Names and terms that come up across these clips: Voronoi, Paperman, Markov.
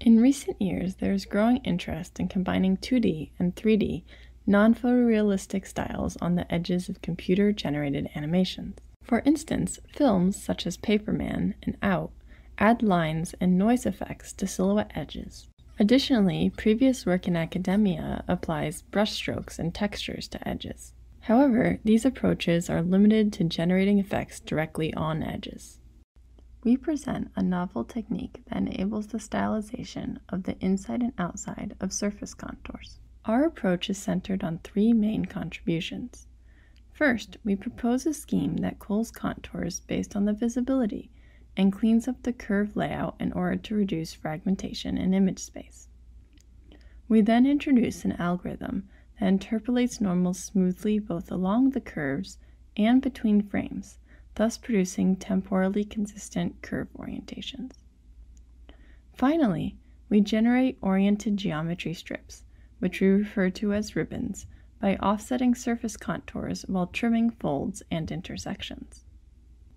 In recent years, there is growing interest in combining 2D and 3D non-photorealistic styles on the edges of computer-generated animations. For instance, films such as Paperman and Out add lines and noise effects to silhouette edges. Additionally, previous work in academia applies brushstrokes and textures to edges. However, these approaches are limited to generating effects directly on edges. We present a novel technique that enables the stylization of the inside and outside of surface contours. Our approach is centered on three main contributions. First, we propose a scheme that cools contours based on the visibility and cleans up the curve layout in order to reduce fragmentation in image space. We then introduce an algorithm that interpolates normals smoothly both along the curves and between frames, thus producing temporally consistent curve orientations. Finally, we generate oriented geometry strips, which we refer to as ribbons, by offsetting surface contours while trimming folds and intersections.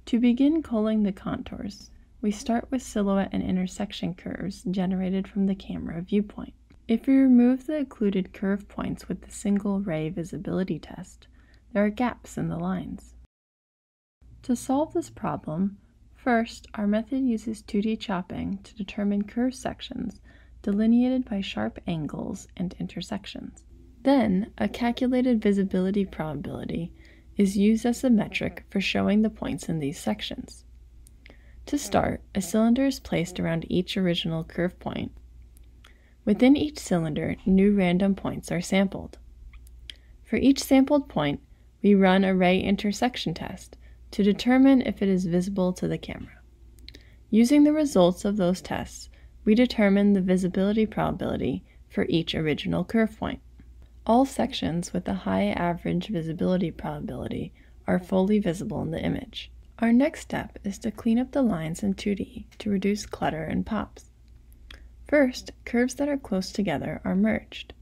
To begin culling the contours, we start with silhouette and intersection curves generated from the camera viewpoint. If we remove the occluded curve points with the single ray visibility test, there are gaps in the lines. To solve this problem, first, our method uses 2D chopping to determine curved sections delineated by sharp angles and intersections. Then, a calculated visibility probability is used as a metric for showing the points in these sections. To start, a cylinder is placed around each original curve point. Within each cylinder, new random points are sampled. For each sampled point, we run a ray intersection test to determine if it is visible to the camera. Using the results of those tests, we determine the visibility probability for each original curve point. All sections with a high average visibility probability are fully visible in the image. Our next step is to clean up the lines in 2D to reduce clutter and pops. First, curves that are close together are merged.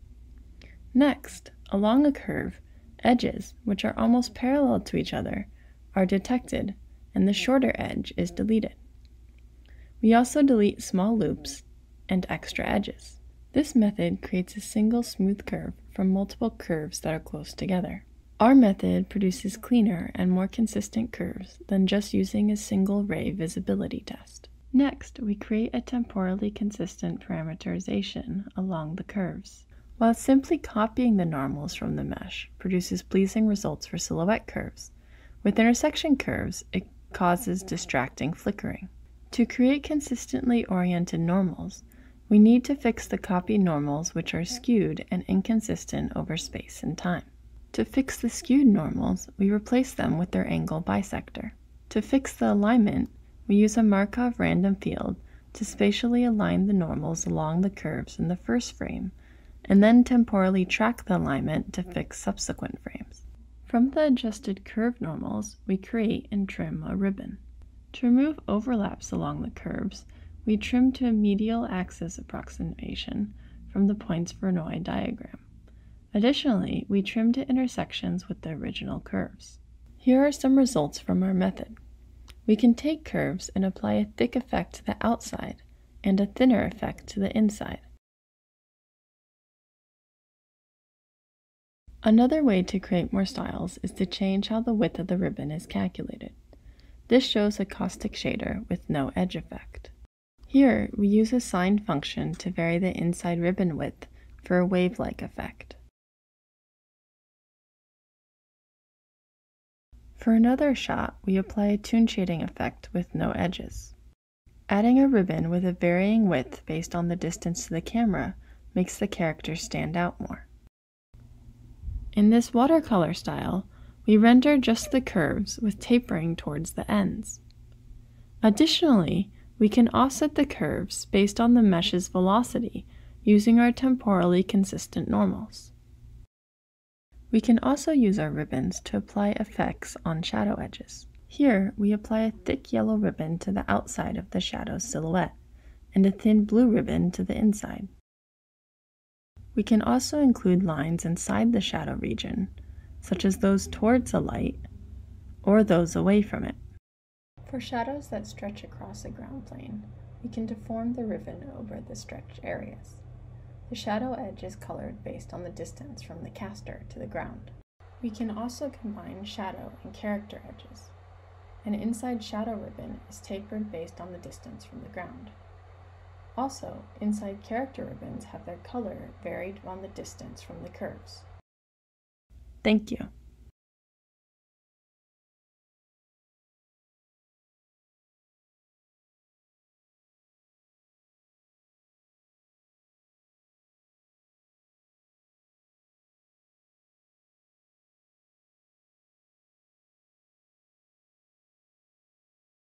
Next, along a curve, edges, which are almost parallel to each other, are detected, and the shorter edge is deleted. We also delete small loops and extra edges. This method creates a single smooth curve from multiple curves that are close together. Our method produces cleaner and more consistent curves than just using a single ray visibility test. Next, we create a temporally consistent parameterization along the curves. While simply copying the normals from the mesh produces pleasing results for silhouette curves, with intersection curves, it causes distracting flickering. To create consistently oriented normals, we need to fix the copied normals which are skewed and inconsistent over space and time. To fix the skewed normals, we replace them with their angle bisector. To fix the alignment, we use a Markov random field to spatially align the normals along the curves in the first frame, and then temporally track the alignment to fix subsequent frames. From the adjusted curve normals, we create and trim a ribbon. To remove overlaps along the curves, we trim to a medial axis approximation from the point's Voronoi diagram. Additionally, we trim to intersections with the original curves. Here are some results from our method. We can take curves and apply a thick effect to the outside and a thinner effect to the inside. Another way to create more styles is to change how the width of the ribbon is calculated. This shows a caustic shader with no edge effect. Here, we use a sine function to vary the inside ribbon width for a wave-like effect. For another shot, we apply a tune shading effect with no edges. Adding a ribbon with a varying width based on the distance to the camera makes the character stand out more. In this watercolor style, we render just the curves with tapering towards the ends. Additionally, we can offset the curves based on the mesh's velocity using our temporally consistent normals. We can also use our ribbons to apply effects on shadow edges. Here, we apply a thick yellow ribbon to the outside of the shadow silhouette and a thin blue ribbon to the inside. We can also include lines inside the shadow region, such as those towards the light or those away from it. For shadows that stretch across a ground plane, We can deform the ribbon over the stretched areas. The shadow edge is colored based on the distance from the caster to the ground. We can also combine shadow and character edges. An inside shadow ribbon is tapered based on the distance from the ground. Also, inside character ribbons have their color varied on the distance from the curves. Thank you.